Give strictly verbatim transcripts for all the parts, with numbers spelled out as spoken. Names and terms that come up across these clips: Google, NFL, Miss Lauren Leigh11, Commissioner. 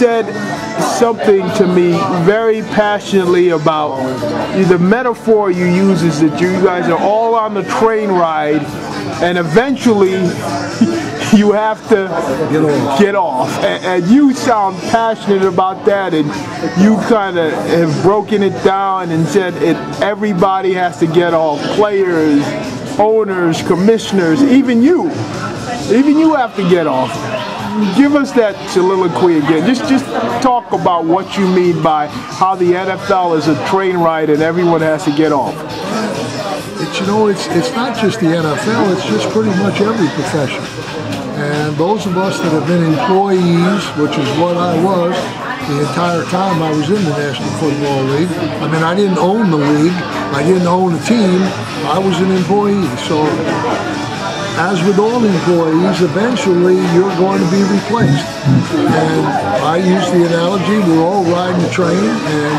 said something to me very passionately about the metaphor you use is that you guys are all on the train ride and eventually you have to get off, get off. And, and you sound passionate about that, and you kind of have broken it down and said it, everybody has to get off, players, owners, commissioners, even you. Even you have to get off. Give us that soliloquy again. Just just talk about what you mean by how the N F L is a train ride and everyone has to get off. It's, you know, it's, it's not just the N F L, it's just pretty much every profession. And those of us that have been employees, which is what I was, the entire time I was in the National Football League. I mean, I didn't own the league. I didn't own a team. I was an employee. So, as with all employees, eventually you're going to be replaced. And I use the analogy, we're all riding the train, and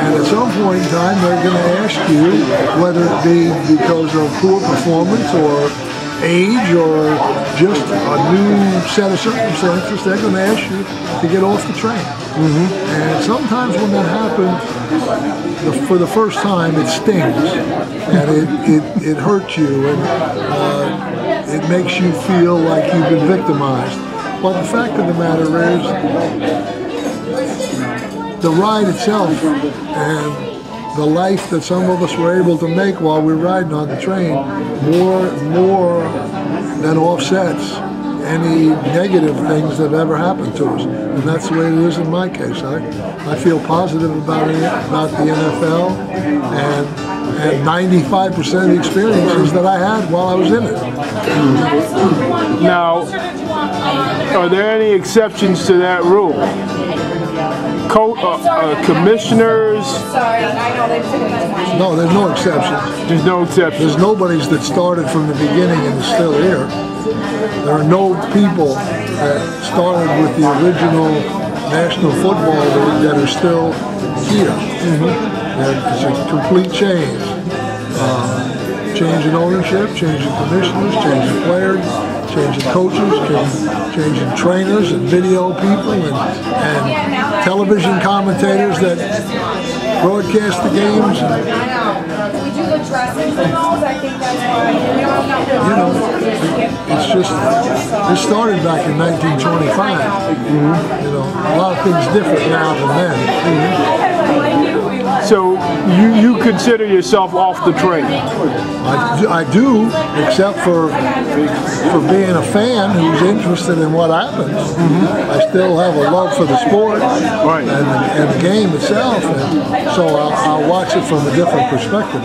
and at some point in time they're going to ask you, whether it be because of poor performance or age or just a new set of circumstances, they're going to ask you to get off the train. Mm-hmm. And sometimes when that happens, the, for the first time, it stings and it, it, it hurts you, and uh, it makes you feel like you've been victimized. But the fact of the matter is, the ride itself and the life that some of us were able to make while we were riding on the train more more than offsets any negative things that have ever happened to us. And that's the way it is in my case. I, I feel positive about it, about the N F L and ninety-five percent of the experiences that I had while I was in it. Now, are there any exceptions to that rule? Co uh, uh, commissioners? No, there's no exceptions. There's no exceptions. There's nobody's that started from the beginning and is still here. There are no people that started with the original National Football League that are still here. Mm-hmm. It's a complete change. Uh, change in ownership, change in commissioners, change in players, changing coaches, changing, changing trainers and video people and, and television commentators that broadcast the games. You know, it's just, it started back in nineteen twenty-five. Mm-hmm. You know, a lot of things different now than then. Mm-hmm. So you, you consider yourself off the train? I do, I do, except for for being a fan who's interested in what happens. Mm-hmm. I still have a love for the sport, right, and, and the game itself, and so I'll, I'll watch it from a different perspective.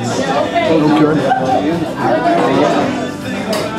Okay.